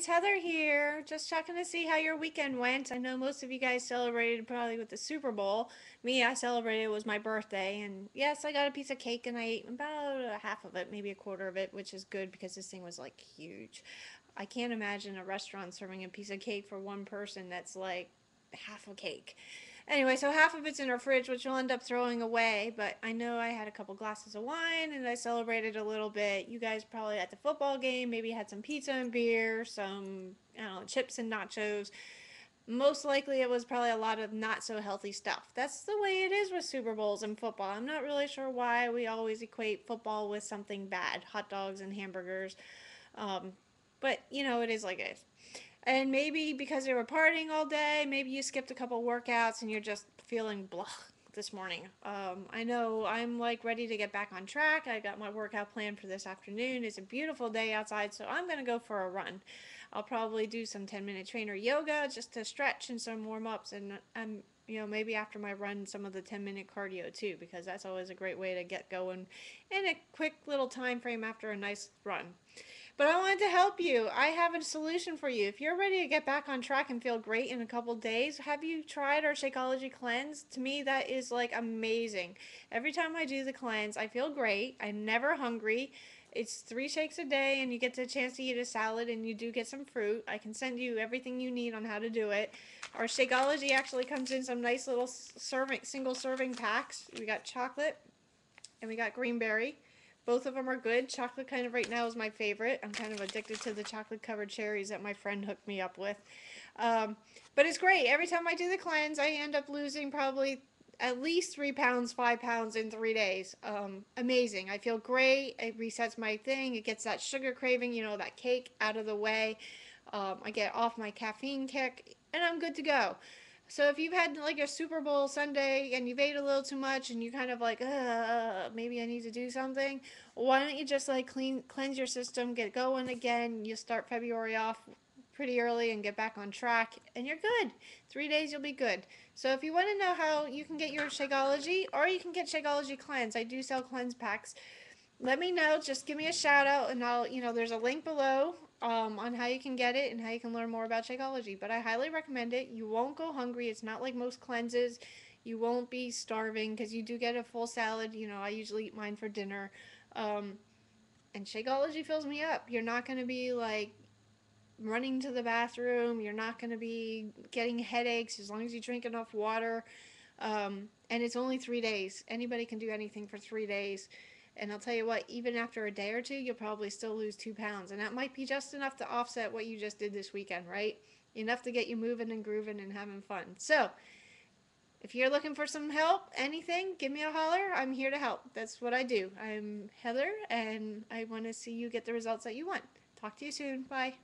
it's Heather here. Just checking to see how your weekend went. I know most of you guys celebrated probably with the Super Bowl. Me, I celebrated, it was my birthday, and yes, I got a piece of cake and I ate about a half of it, maybe a quarter of it, which is good because this thing was like huge. I can't imagine a restaurant serving a piece of cake for one person that's like half a cake. Anyway, so half of it's in our fridge, which you'll end up throwing away, but I know I had a couple glasses of wine, and I celebrated a little bit. You guys probably at the football game maybe had some pizza and beer, some, I don't know, chips and nachos. Most likely it was probably a lot of not-so-healthy stuff. That's the way it is with Super Bowls and football. I'm not really sure why we always equate football with something bad, hot dogs and hamburgers, but, you know, it is like it is. And maybe because they were partying all day, maybe you skipped a couple workouts and you're just feeling blah this morning. I know I'm like ready to get back on track. I got my workout plan for this afternoon. It's a beautiful day outside, so I'm going to go for a run. I'll probably do some 10-minute trainer yoga just to stretch and some warm-ups. And I'm, you know, maybe after my run, some of the 10-minute cardio too, because that's always a great way to get going in a quick little time frame after a nice run. But I wanted to help you. I have a solution for you. If you're ready to get back on track and feel great in a couple days, have you tried our Shakeology cleanse? To me, that is like amazing. Every time I do the cleanse, I feel great. I'm never hungry. It's 3 shakes a day, and you get the chance to eat a salad, and you do get some fruit. I can send you everything you need on how to do it. Our Shakeology actually comes in some nice little serving, single serving packs. We got chocolate, and we got green berry. Both of them are good. Chocolate kind of right now is my favorite. I'm kind of addicted to the chocolate covered cherries that my friend hooked me up with. But it's great. Every time I do the cleanse, I end up losing probably at least 3 pounds, 5 pounds in 3 days. Amazing. I feel great. It resets my thing. It gets that sugar craving, you know, that cake out of the way. I get off my caffeine kick and I'm good to go. So if you've had like a Super Bowl Sunday and you've ate a little too much and you kind of like, maybe I need to do something, why don't you just like cleanse your system, get going again, you start February off pretty early and get back on track, and you're good. 3 days you'll be good. So if you want to know how you can get your Shakeology, or you can get Shakeology Cleanse, I do sell cleanse packs, let me know, just give me a shout out, and I'll, you know, there's a link below on how you can get it and how you can learn more about Shakeology. But I highly recommend it. You won't go hungry. It's not like most cleanses. You won't be starving because you do get a full salad. You know, I usually eat mine for dinner. And Shakeology fills me up. You're not going to be like running to the bathroom. You're not going to be getting headaches as long as you drink enough water. And it's only 3 days. Anybody can do anything for 3 days. And I'll tell you what, even after a day or two, you'll probably still lose 2 pounds. And that might be just enough to offset what you just did this weekend, right? Enough to get you moving and grooving and having fun. So, if you're looking for some help, anything, give me a holler. I'm here to help. That's what I do. I'm Heather, and I want to see you get the results that you want. Talk to you soon. Bye.